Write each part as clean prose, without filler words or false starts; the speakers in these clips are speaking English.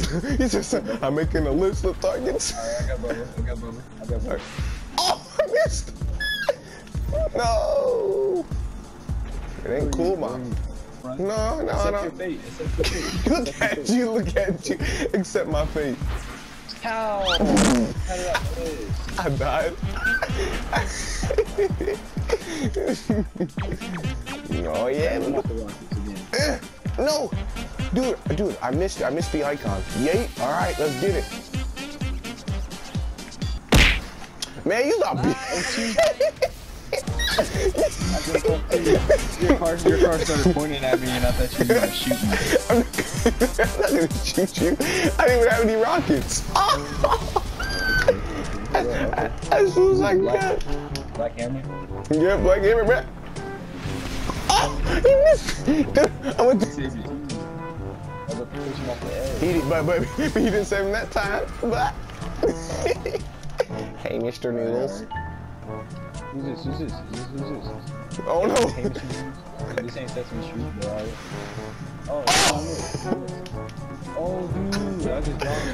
He just said, I'm making a list of targets. I got bubble. Oh, I missed! No! It ain't cool, man. No. Except your fate. Look at you. Accept my fate. How? How did I play? I died. Oh, yeah. No! Dude, I missed the icon. Yay! Alright, let's get it. Man, you got beat. Your car started pointing at me and I thought you were gonna shoot me. I'm not gonna shoot you. I didn't even have any rockets. I just was like that. Black Hammer? Yeah, Black Hammer, bro. Oh, he missed. Dude, I went to save you. But he didn't save him that time. But hey, Mr. Noodles. Who's this? Oh no! This ain't Sesame Street, bro. Oh, dude, I just dropped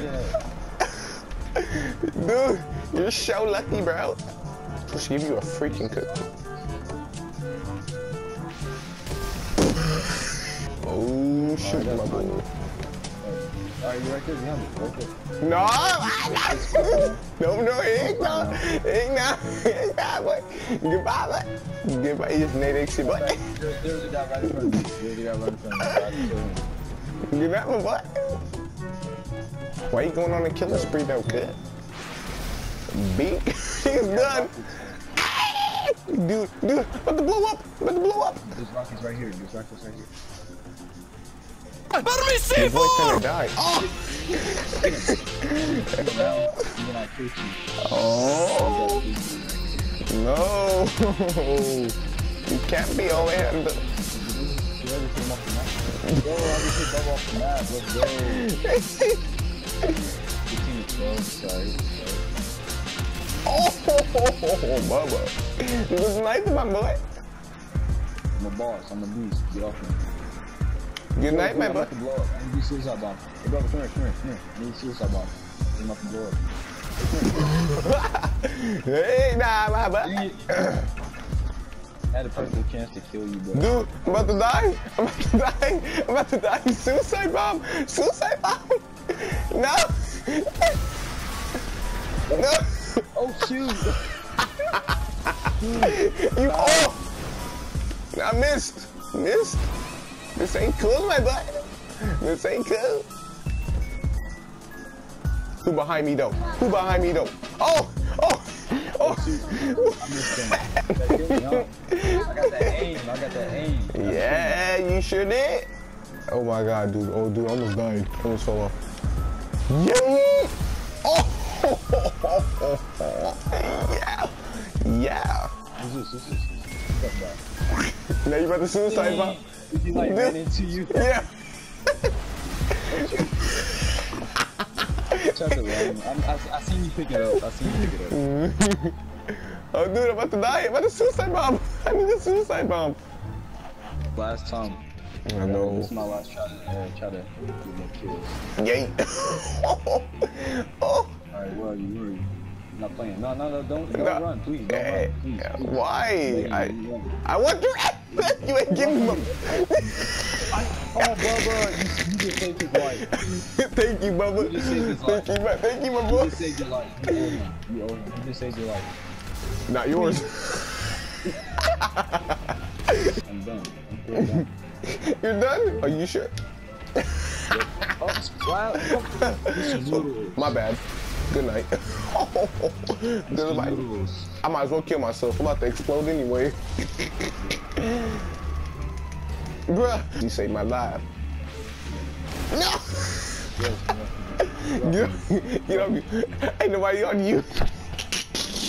that. Dude, you're so lucky, bro. Just give you a freaking cookie. Oh shoot, my boy. Alright, you right there, yeah, okay. No, no, it ain't not, boy. Goodbye, boy. Goodbye, you just made exit, boy. There was a guy right in front of me. Goodbye, my boy. Why you going on a killer spree, though, kid? Beak, he's done. Dude, about to blow up. There's rockets right here, Buttermilk C4! Oh! No! You can't be all in. Oh, Bubba! It was nice, my boy. I'm a boss. I'm a beast. Get off me. Good night, my boy. I need a suicide bomb. Hey, brother, come here. I need a suicide bomb. I'm about to blow up. Hey, nah, my boy. I had a perfect chance to kill you, bro. Dude, I'm about to die. Suicide bomb. No. No. Oh, shoot. You all. I missed. This ain't cool, my boy. This ain't cool. Who behind me though? Oh! I'm just kidding. I got that aim. Yeah, you sure did. Oh my God, dude. Oh, dude, I almost died. I almost fell off. Yeah. Oh. Yeah. What's this? Now you about to suicide bomb. He like ran into you. Yeah. I seen you pick it up. Oh, dude, I'm about to die. I'm about to suicide bomb. I need a suicide bomb. Last time. I know. This is my last shot. Try to get more kills. Yay. Oh. Alright, where are you? I'm not playing. No, don't run. Please, don't run. Please, why? I want to. You ain't giving me. Oh, Bubba, you just saved his life. Thank you, Bubba. You just saved his life. Thank you, my boy. You just saved your life. You owe him. You just saved your life. Not yours. I'm done. I'm done. You're done? Are you sure? Oh, wow. My bad. Good night. I might as well kill myself. I'm about to explode anyway. Bruh, you saved my life. No! Get off me. Ain't nobody on you. You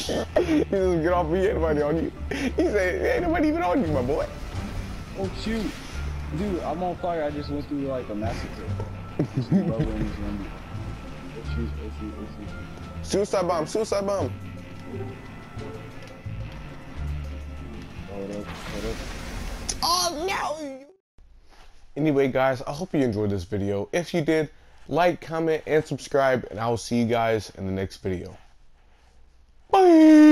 just get off me, ain't nobody on you. He said, ain't nobody even on you, my boy. Oh, shoot. Dude, I'm on fire. I just went through like a massacre. Suicide bomb. Oh no! Anyway guys, I hope you enjoyed this video. If you did, like, comment, and subscribe, and I will see you guys in the next video. Bye!